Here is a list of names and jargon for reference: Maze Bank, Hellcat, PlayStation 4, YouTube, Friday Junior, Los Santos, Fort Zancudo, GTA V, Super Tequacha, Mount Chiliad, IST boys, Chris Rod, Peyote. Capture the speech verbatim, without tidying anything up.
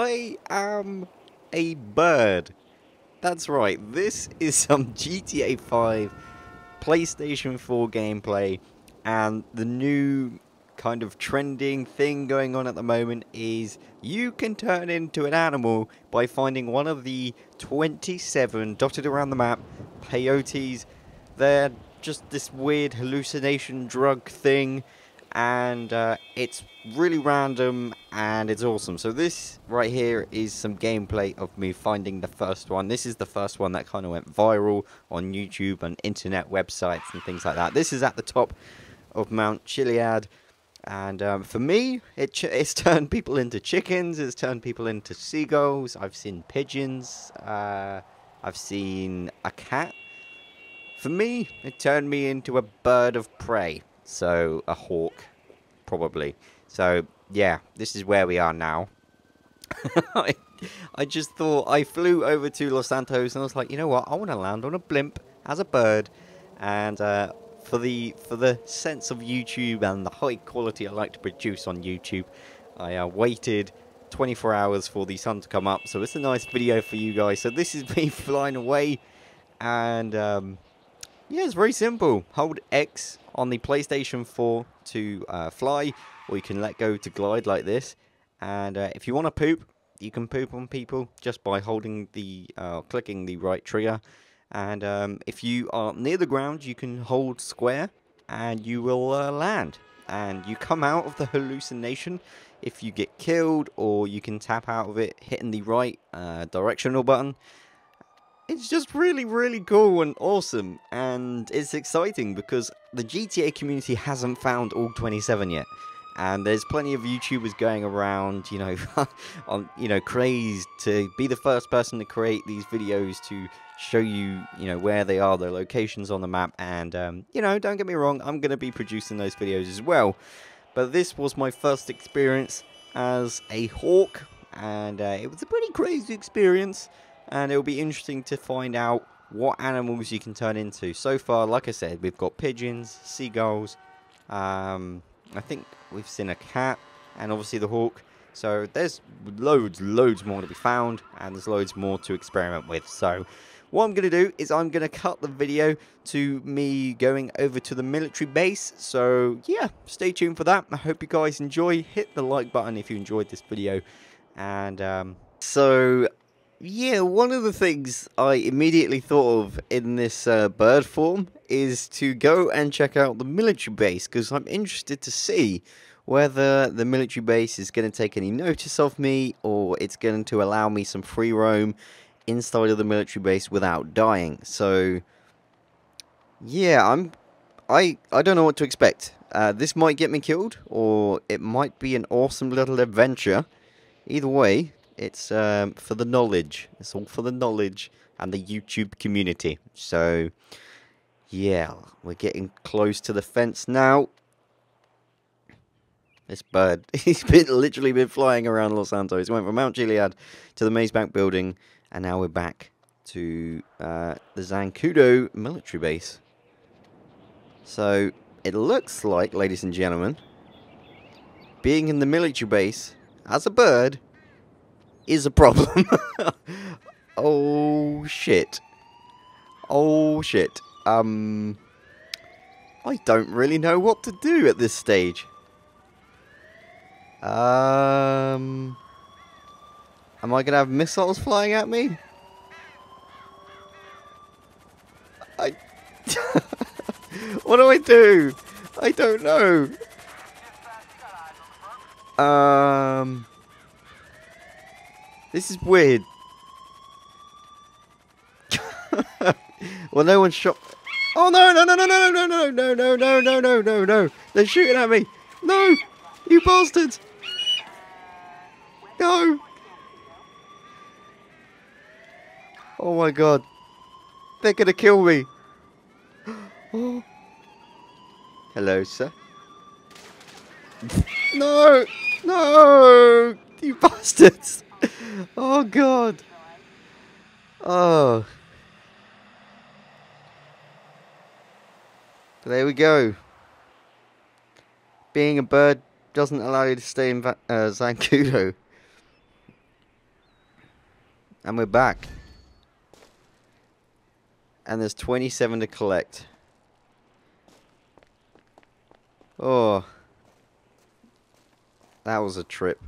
I am a bird. That's right, this is some G T A five PlayStation four gameplay, and the new kind of trending thing going on at the moment is you can turn into an animal by finding one of the twenty-seven dotted around the map peyotes. They're just this weird hallucination drug thing, and uh, it's really random and it's awesome. So this right here is some gameplay of me finding the first one. This is the first one that kind of went viral on YouTube and internet websites and things like that. This is at the top of Mount Chiliad, and um, for me it ch it's turned people into chickens, it's turned people into seagulls. I've seen pigeons, uh, I've seen a cat. For me, it turned me into a bird of prey, so a hawk, probably. So, yeah, this is where we are now. I, I just thought, I flew over to Los Santos, and I was like, you know what, I want to land on a blimp as a bird, and uh, for the for the sense of YouTube and the high quality I like to produce on YouTube, I uh, waited twenty-four hours for the sun to come up, so it's a nice video for you guys. So this is me flying away, and... Um, yeah, it's very simple. Hold X on the PlayStation four to uh, fly, or you can let go to glide like this. And uh, if you want to poop, you can poop on people just by holding the, uh, clicking the right trigger. And um, if you are near the ground, you can hold square, and you will uh, land. And you come out of the hallucination if you get killed, or you can tap out of it hitting the right uh, directional button. It's just really, really cool and awesome, and it's exciting because the G T A community hasn't found all twenty-seven yet, and there's plenty of YouTubers going around, you know, on, you know, crazed to be the first person to create these videos to show you, you know, where they are, their locations on the map, and, um, you know, don't get me wrong, I'm going to be producing those videos as well, but this was my first experience as a hawk, and uh, it was a pretty crazy experience. And it'll be interesting to find out what animals you can turn into. So far, like I said, we've got pigeons, seagulls, um, I think we've seen a cat, and obviously the hawk. So there's loads, loads more to be found, and there's loads more to experiment with. So what I'm going to do is I'm going to cut the video to me going over to the military base. So yeah, stay tuned for that. I hope you guys enjoy. Hit the like button if you enjoyed this video. And um, so... yeah, one of the things I immediately thought of in this uh, bird form is to go and check out the military base, because I'm interested to see whether the military base is going to take any notice of me, or it's going to allow me some free roam inside of the military base without dying. So, yeah, I'm, I, I don't know what to expect. Uh, this might get me killed, or it might be an awesome little adventure. Either way... it's um, for the knowledge. It's all for the knowledge and the YouTube community. So, yeah, we're getting close to the fence now. This bird, he's been literally been flying around Los Santos. He went from Mount Chiliad to the Maze Bank building, and now we're back to uh, the Zancudo military base. So, it looks like, ladies and gentlemen, being in the military base as a bird... is a problem. Oh shit. Oh shit. Um, I don't really know what to do at this stage. Um, am I gonna have missiles flying at me? I. What do I do? I don't know. Um. This is weird. Well, no one shot. Oh no no no no no no no no no no no no no no! They're shooting at me! No, you bastards! No! Oh my god! They're gonna kill me! Oh. Hello, sir. No! No! You bastards! Oh god. Oh. There we go. Being a bird doesn't allow you to stay in Va uh, Zancudo. And we're back. And there's twenty-seven to collect. Oh. That was a trip.